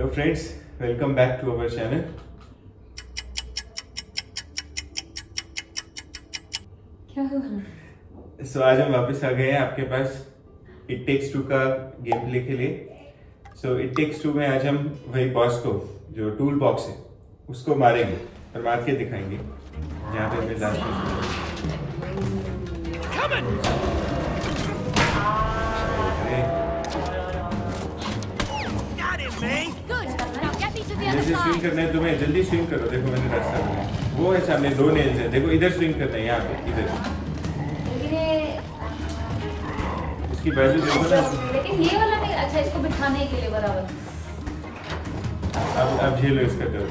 Hello friends, welcome back to our channel. क्या हुआ? So आज हम वापस आ गए हैं आपके पास It Takes Two का गेम प्ले के लिए. So It Takes Two में आज हम वही बॉस को जो टूल बॉक्स है उसको मारेंगे और मार के दिखाएंगे. यहाँ पे हमें लास्ट जैसे स्विंग करना है तुम्हें, जल्दी स्विंग करो. देखो मैंने रास्ता बनाया, वो है सामने, दो नेल्स है, देखो इधर स्विंग करना है. यहाँ पे इधर उसकी बाजू देखो ना. लेकिन ये वाला नहीं अच्छा, इसको बिठाने के लिए बराबर. अब झेलो इसका डर.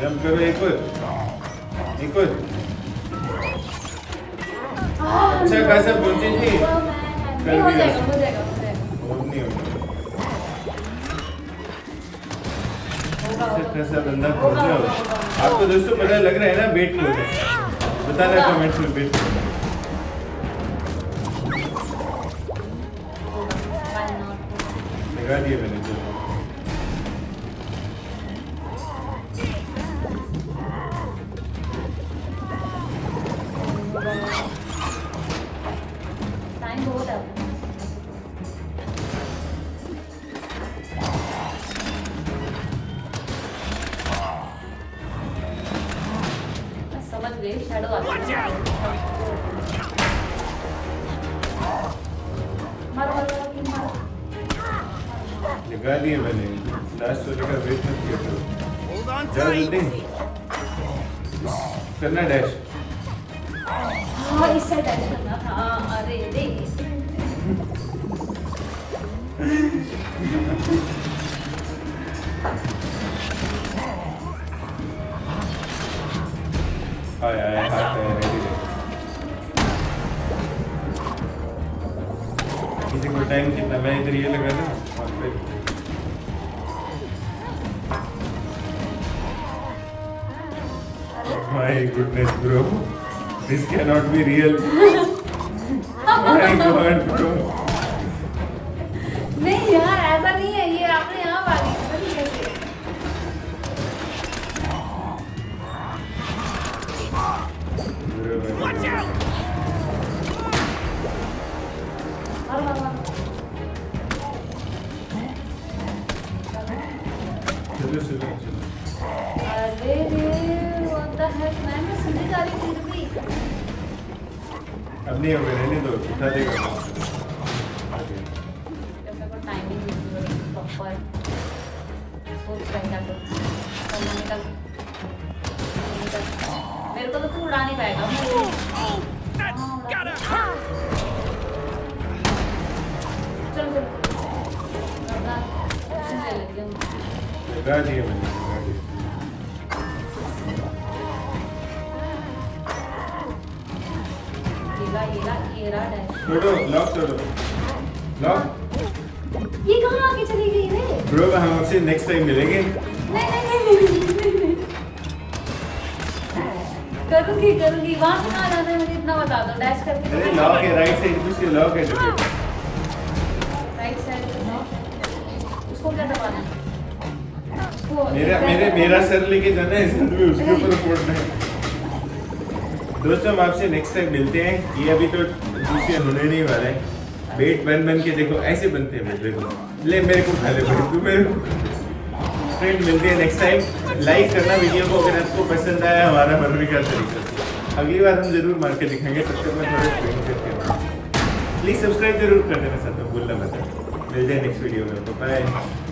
जंप करो. एक और, एक और. अच्छा खासा पहुंची थी. कल भी नहीं होगा. अच्छा धंधा पहुंचा हो आपको दोस्तों. पता लग रहा है ना बेट को, बताना कमेंट्स में बेट. लगा दिया मैंने. Watch out! लगा दिए मैंने. लास्ट वाले का वेट मत किया करो. जल्दी करना डैश. इससे डैश करना था. अरे देख किसी को टाइम कितना. मैं इधर ये लगा था. My goodness bro, this can not be real. My god bro. नहीं यार ऐसा नहीं है. ये आपने यहाँ बाकी अब नहीं होगा. रहने दो, उठा देगा. मेरे को तो तू उड़ा नहीं पाएगा. लगा दिया मैंने. छोड़ो, लॉक छोड़ो, लॉक. ये कहाँ आगे चली गई रे? ब्रो हम आपसे नेक्स्ट टाइम मिलेंगे. नहीं करूँगी वहाँ से. कहाँ जाना है मुझे इतना बता दो. डैश करके अरे लॉक है राइट साइड. दूसरी लॉक है राइट साइड. उसको क्या दबाना है? मेरा सर लेके जाना है. सर भी उसके ऊपर फोड़ना है. दोस्तों हम आपसे नेक्स्ट टाइम मिलते हैं. ये अभी तो दूसरे होने नहीं वाला है. बेट बन बन के देखो ऐसे बनते हैं. मैं देखो ले मेरे को खा ले तू मेरे को. फ्रेंड मिलते हैं नेक्स्ट टाइम. लाइक करना वीडियो को अगर आपको पसंद आया हमारा बनने का तरीका. अगली बार हम जरूर मार के दिखाएंगे. प्लीज़ सब्सक्राइब जरूर कर देना. साथ में भूलना मत. मिलते हैं नेक्स्ट वीडियो में. बाय.